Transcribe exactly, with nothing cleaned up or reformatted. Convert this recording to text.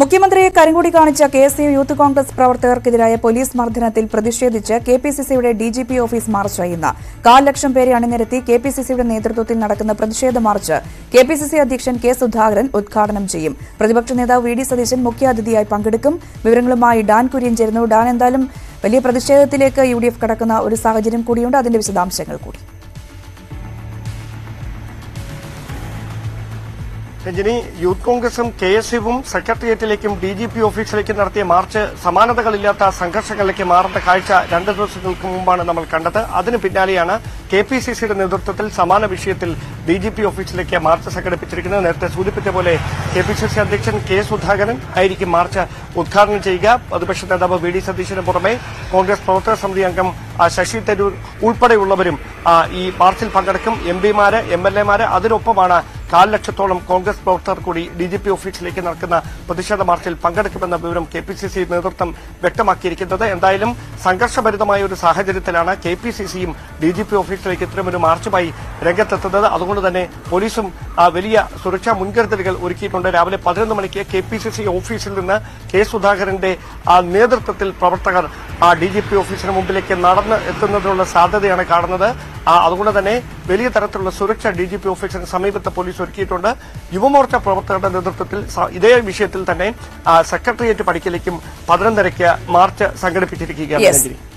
മുഖ്യമന്ത്രിയെ കരിങ്കൊടി കാണിച്ച K S U youth Congress പ്രവർത്തകർക്കെതിരായ പോലീസ് മർദ്ദനത്തിൽ പ്രതിഷേധിച്ച് കെ പി സി സിയുടെ ഡി ജി പി ഓഫീസ് മാർച്ചായി ഇന്ന്. കാൽ ലക്ഷം പേരെ അണിനിരത്തി കെ പി സി സിയുടെ നേതൃത്വത്തിൽ നടക്കുന്ന പ്രതിഷേധ march K P C C അധ്യക്ഷൻ കെ സുധാകരൻ ഉദ്ഘാടനം ചെയ്യും. പ്രതിപക്ഷ നേതാവ് വി ഡി സതീശൻ മുഖ്യാതിഥിയായി പങ്കെടുക്കും. വിവരങ്ങളുമായി ഡാൻ കുര്യൻ ചേരുന്നു. ഡാൻ, എന്തായാലും വലിയ പ്രതിഷേധത്തിലേക്ക് യു ഡി എഫ് കടക്കുന്ന ഒരു സാഹചര്യം കൂടിയുണ്ട്, അതിന്റെ വിശദാംശങ്ങൾ കൂടി. രഞ്ജിനി, യൂത്ത് കോൺഗ്രസും കെ എസ് യുവും സെക്രട്ടേറിയറ്റിലേക്കും ഡി ജി പി ഓഫീസിലേക്കും നടത്തിയ മാർച്ച് സമാനതകളില്ലാത്ത സംഘർഷങ്ങളിലേക്ക് മാറുന്ന കാഴ്ച രണ്ട് ദിവസങ്ങൾക്ക് മുമ്പാണ് നമ്മൾ കണ്ടത്. അതിന് പിന്നാലെയാണ് കെ പി സി സിയുടെ നേതൃത്വത്തിൽ സമാന വിഷയത്തിൽ ഡി ജി പി ഓഫീസിലേക്ക് മാർച്ച് സംഘടിപ്പിച്ചിരിക്കുന്നത്. നേരത്തെ സൂചിപ്പിച്ച പോലെ കെ പി സി സി അധ്യക്ഷൻ കെ സുധാകരൻ ആയിരിക്കും മാർച്ച് ഉദ്ഘാടനം ചെയ്യുക. പ്രതിപക്ഷ നേതാവ് വി ഡി സതീശന് പുറമെ കോൺഗ്രസ് പ്രവർത്തക സമിതി അംഗം ശശി തരൂർ ഉൾപ്പെടെയുള്ളവരും ഈ മാർച്ചിൽ പങ്കെടുക്കും. എം പിമാര്, എം എൽ എമാര്, അതിനൊപ്പമാണ് കാൽ ലക്ഷത്തോളം കോൺഗ്രസ് പ്രവർത്തകർ കൂടി ഡി ജി പി ഓഫീസിലേക്ക് നടക്കുന്ന പ്രതിഷേധ മാർച്ചിൽ പങ്കെടുക്കുമെന്ന വിവരം കെ പി സി സി നേതൃത്വം വ്യക്തമാക്കിയിരിക്കുന്നത്. എന്തായാലും സംഘർഷഭരിതമായ ഒരു സാഹചര്യത്തിലാണ് കെ പി സി സിയും ഡി ജി പി ഓഫീസിലേക്ക് ഇത്തരമൊരു മാർച്ചുമായി രംഗത്തെത്തുന്നത്. അതുകൊണ്ട് തന്നെ പോലീസും വലിയ സുരക്ഷാ മുൻകരുതലുകൾ ഒരുക്കിയിട്ടുണ്ട്. രാവിലെ പതിനൊന്ന് മണിക്ക് കെ പി സി സി ഓഫീസിൽ നിന്ന് കെ സുധാകരന്റെ നേതൃത്വത്തിൽ പ്രവർത്തകർ ഡി ജി പി ഓഫീസിന് മുമ്പിലേക്ക് നടന്ന് എത്തുന്നതിനുള്ള സാധ്യതയാണ് കാണുന്നത്. അതുകൊണ്ട് തന്നെ വലിയ തരത്തിലുള്ള സുരക്ഷ ഡി ജി പി ഓഫീസിന് സമീപത്ത് പോലീസ് ഒരുക്കിയിട്ടുണ്ട്. യുവമോർച്ച പ്രവർത്തകരുടെ നേതൃത്വത്തിൽ ഇതേ വിഷയത്തിൽ തന്നെ സെക്രട്ടേറിയറ്റ് പടിക്കലേക്കും പതിനൊന്നരയ്ക്ക് മാർച്ച് സംഘടിപ്പിച്ചിരിക്കുകയാണ്.